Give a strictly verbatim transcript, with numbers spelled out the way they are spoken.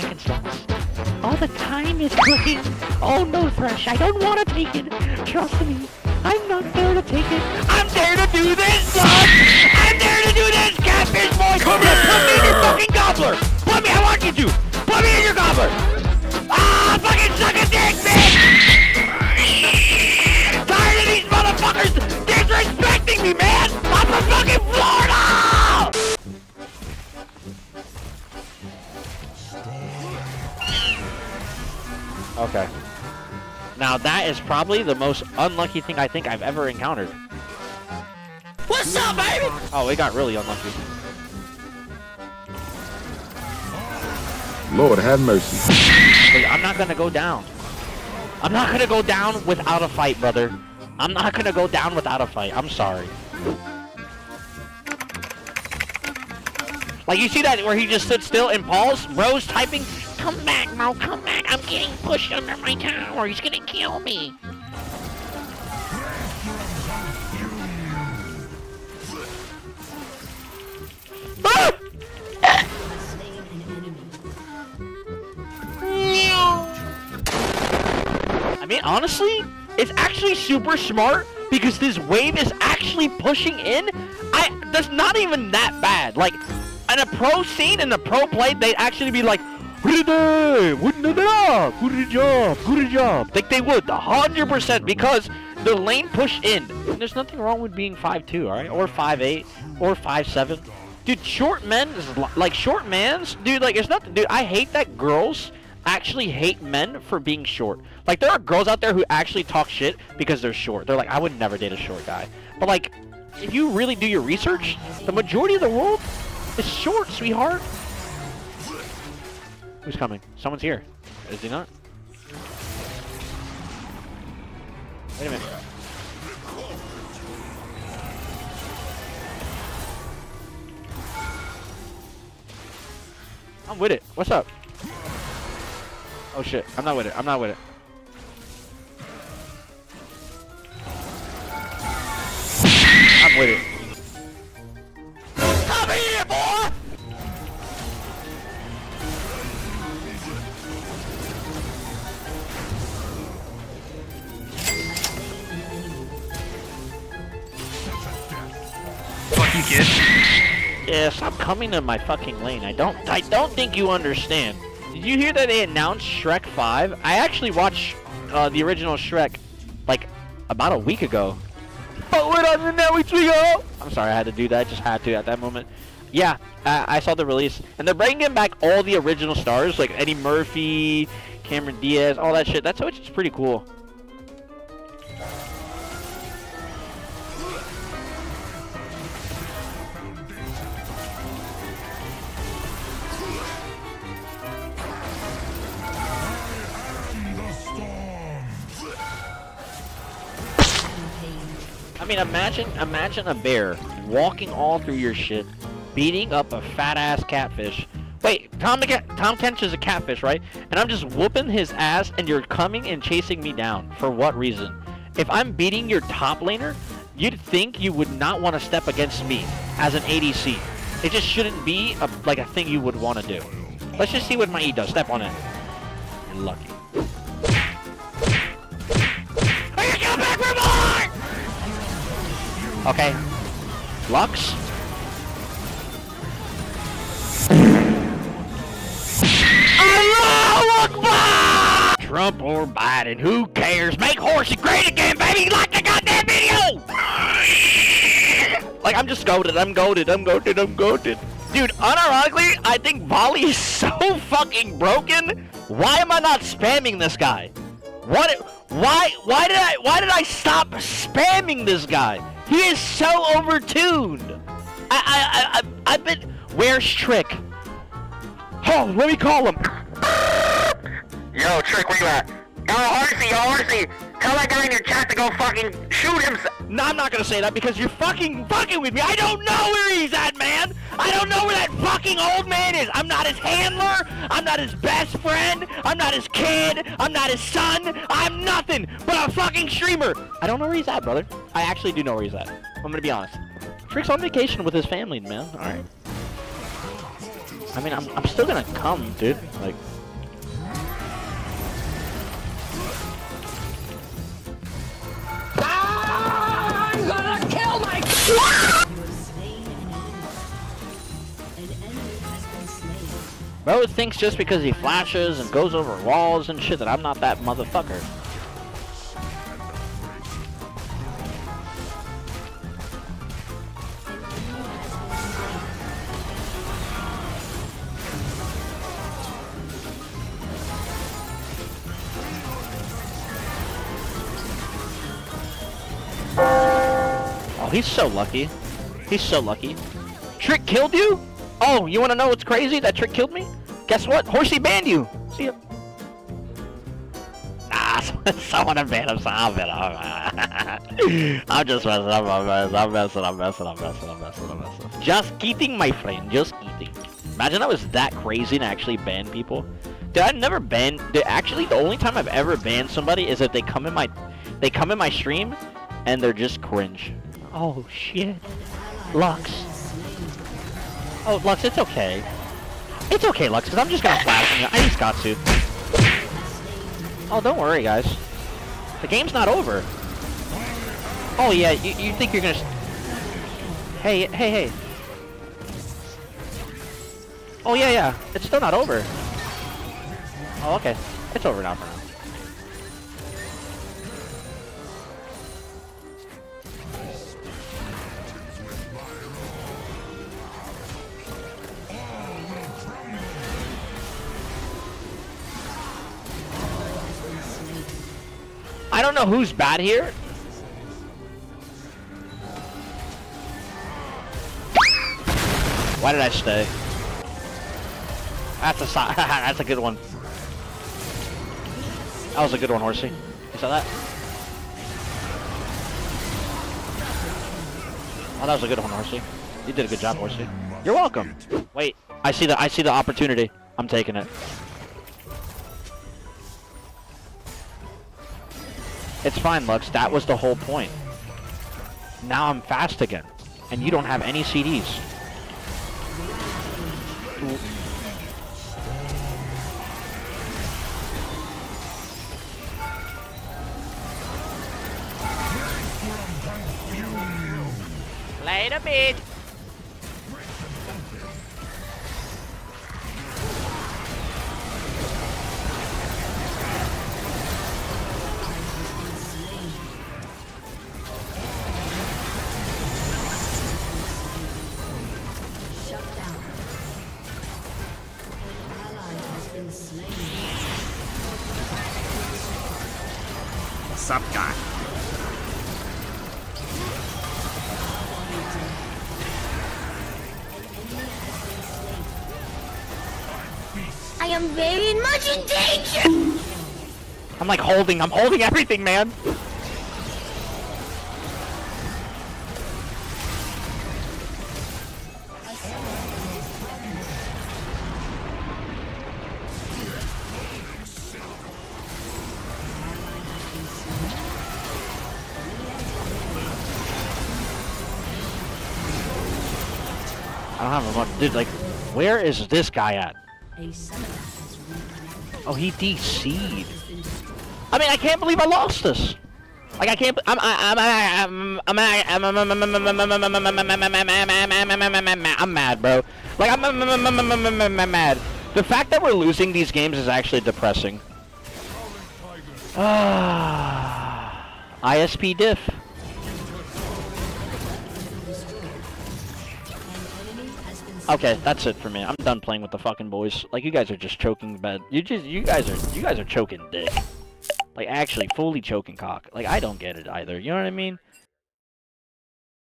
seconds left. All the time is going. Oh no, Thresh, I don't want to take it. Trust me, I'm not there to take it. I'm there to do this, son! I'm there to do this, Catfish boy! Come here! Put me in your fucking gobbler! Put me, I want you to! Put me in your gobbler! Ah, fucking suck a dick, man! I'm tired of these motherfuckers disrespecting me, man! I'm from fucking Florida! Okay. Now that is probably the most unlucky thing I think I've ever encountered. What's up, baby? Oh, it got really unlucky. Lord have mercy. Like, I'm not gonna go down. I'm not gonna go down without a fight, brother. I'm not gonna go down without a fight. I'm sorry. Like, you see that where he just stood still and paused? Bro's typing. Come back, Mo, come back. I'm getting pushed under my tower. He's gonna kill me. Ah! I mean, honestly, it's actually super smart because this wave is actually pushing in. I, that's not even that bad. Like, in a pro scene, in the pro play, they'd actually be like, Good job, good job, good job. Like they would, one hundred percent, because the lane push in. And there's nothing wrong with being five two, all right? Or five eight, or five seven. Dude, short men, like short mans, dude, like it's nothing. Dude, I hate that girls actually hate men for being short. Like there are girls out there who actually talk shit because they're short. They're like, I would never date a short guy. But like, if you really do your research, the majority of the world is short, sweetheart. Who's coming? Someone's here. Is he not? Wait a minute. I'm with it. What's up? Oh shit. I'm not with it. I'm not with it. I'm with it. Come here, boy! Kid. Yes, I'm coming to my fucking lane. I don't I don't think you understand. Did you hear that they announced Shrek five? I actually watched uh, the original Shrek like about a week ago. But we're on the network we go! I'm sorry, I had to do that. I just had to at that moment. Yeah, I, I saw the release. And they're bringing back all the original stars, like Eddie Murphy, Cameron Diaz, all that shit. That's which is pretty cool. I mean, imagine, imagine a bear walking all through your shit, beating up a fat-ass catfish. Wait, Tom the cat, Tom Kench is a catfish, right? And I'm just whooping his ass, and you're coming and chasing me down. For what reason? If I'm beating your top laner, you'd think you would not want to step against me as an A D C. It just shouldn't be a, like a thing you would want to do. Let's just see what my E does. Step on it. You're lucky. Okay. Lux? Allah Akbar! Trump or Biden, who cares? Make Horsey great again, baby! Like the goddamn video! Like, I'm just goated, I'm goated, I'm goated, I'm goated. Dude, unironically, I think Volley is so fucking broken. Why am I not spamming this guy? What? Why? Why did I? Why did I stop spamming this guy? He is so overtuned. I, I, I, I've been. Where's Trick? Oh, let me call him. Yo, Trick, where you at? Yo, Horsey, yo, Horsey. Tell that guy in your chat to go fucking shoot himself. No, I'm not gonna say that because you're fucking fucking with me. I don't know where he's at, man. I don't know where that fucking old man is. I'm not his handler. I'm not his best friend. I'm not his kid. I'm not his son. I'm nothing but a fucking streamer. I don't know where he's at, brother. I actually do know where he's at. I'm gonna be honest. Trick's on vacation with his family, man. All right. I mean, I'm, I'm still gonna come, dude. Like, ah, I'm gonna kill my. Bro thinks just because he flashes and goes over walls and shit that I'm not that motherfucker. Oh, he's so lucky. He's so lucky. Trick killed you? Oh, you want to know what's crazy? That Trick killed me? Guess what? Horsey banned you. See ya. Nah, someone banned him, so I'll ban him. I'm just messing. I'm, I'm messing. I'm messing. I'm messing. I'm messing. I'm messing. I'm messing. Just kidding, my friend. Just kidding. Imagine I was that crazy and actually banned people. Dude, I've never banned. Dude, actually, the only time I've ever banned somebody is if they come in my, they come in my stream, and they're just cringe. Oh shit, Lux. Oh Lux, it's okay. It's okay, Lux, because I'm just gonna flash you. I just got to. Oh, don't worry, guys. The game's not over. Oh yeah, you you think you're gonna? Hey, hey, hey. Oh yeah, yeah. It's still not over. Oh okay, it's over now for now. I don't know who's bad here. Why did I stay? That's a that's a good one. That was a good one, Horsey. You saw that? Oh, that was a good one, Horsey. You did a good job, Horsey. You're welcome. Wait, I see the I see the opportunity. I'm taking it. It's fine, Lux. That was the whole point. Now I'm fast again. And you don't have any C Ds. Ooh. Later, bitch. Up guy. I am very much in danger. I'm like holding, I'm holding everything, man. I don't have a much, dude. Like, where is this guy at? Oh, he D C'd. I mean, I can't believe I lost this. Like, I can't. I'm. I'm. I'm. I'm. I'm. I'm mad, bro. Like, I'm. I'm mad. The fact that we're losing these games is actually depressing. I S P diff. Okay, that's it for me. I'm done playing with the fucking boys. Like, you guys are just choking bad. You just, you guys are, you guys are choking dick. Like, actually, fully choking cock. Like, I don't get it either. You know what I mean?